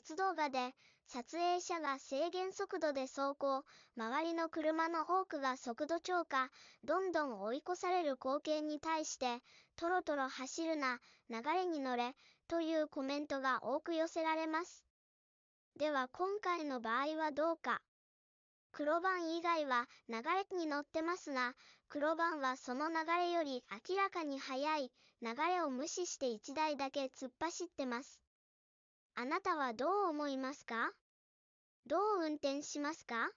別動画で、撮影者が制限速度で走行、周りの車の多くが速度超過、どんどん追い越される光景に対して、トロトロ走るな、流れに乗れ、というコメントが多く寄せられます。では今回の場合はどうか。黒番以外は流れに乗ってますが、黒番はその流れより明らかに速い、流れを無視して1台だけ突っ走ってます。あなたはどう思いますか？どう運転しますか？